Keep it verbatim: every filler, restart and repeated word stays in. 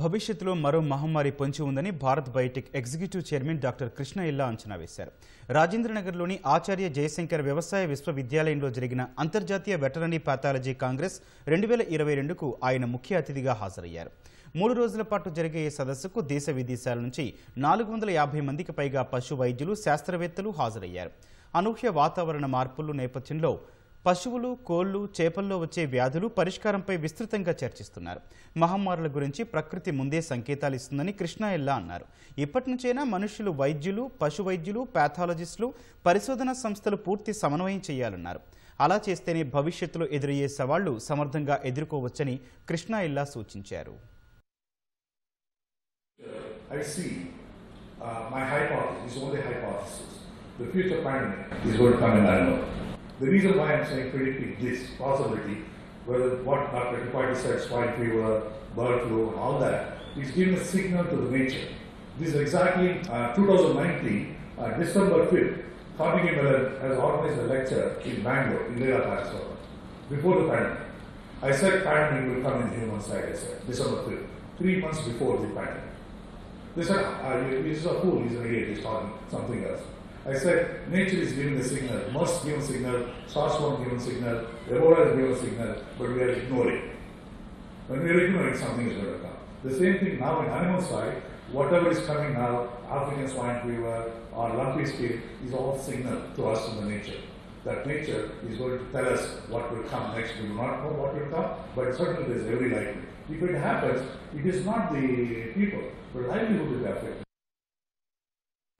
భవిష్యత్తులో మరో మహమ్మారి పొంచి ఉందని Bharat Biotech executive chairman doctor Krishna Ella అంచనా వేశారు. రాజేంద్రనగర్లోని ఆచార్య జయశంకర్ వ్యవసాయ విశ్వవిద్యాలయంలో జరిగిన అంతర్జాతీయ వెటరనరీ పాథాలజీ కాంగ్రెస్ రెండు వేల ఇరవై రెండుకు ఆయన ముఖ్య అతిథిగా హాజరయ్యారు. మూడు రోజుల పాటు జరిగే ఈ సదస్సుకు దేశ విదేశాల నుంచి నాలుగు వందల యాభై మందికి పైగా పశు వైద్యులు, శాస్త్రవేత్తలు హాజరయ్యారు. అనూహ్య వాతావరణ మార్పుల నేపథ్యంలో పశువులు, కోళ్లు, చేపల్లో వచ్చే వ్యాధులు పరిష్కారంపై విస్తృతంగా చర్చిస్తున్నారు. మహమ్మారుల గురించి ప్రకృతి ముందే సంకేతాలు ఇస్తుందని కృష్ణ ఎల్లా అన్నారు. ఇప్పటి నుంచైనా మనుషులు వైద్యులు, పశు వైద్యులు, పాథాలజిస్టులు, పరిశోధనా సంస్థలు పూర్తి సమన్వయం చేయాలన్నారు. అలా చేస్తేనే భవిష్యత్తులో ఎదురయ్యే సవాళ్లు సమర్థంగా ఎదుర్కోవచ్చని కృష్ణ ఎల్లా సూచించారు. I see uh, my hypothesis is only hypothesis. The future pandemic is going to come in animal. The reason why I'm saying predicting this possibility, whether what Doctor Ebola said, swine fever, bird flu, and all that, is giving a signal to the nature. This is exactly uh, two thousand nineteen, uh, December fifth, Fabi Miller has organized a lecture in Bangalore, in Leela, before the pandemic. I said pandemic will come in human side, I said, December fifth, three months before the pandemic. They said, ah, he's a fool, he's an idiot, he's talking something else. I said, nature is giving the signal, must give a signal, SARS one giving a signal, Ebola is giving a signal, but we are ignoring. When we are ignoring, something is going to come. The same thing now in animal side, whatever is coming now, African swine fever or lumpy skin, is all signal to us in the nature. That nature is going to tell us what will come next. We do not know what will come, but certainly there is every likelihood. If it happens, it is not the people, but livelihood will be affected.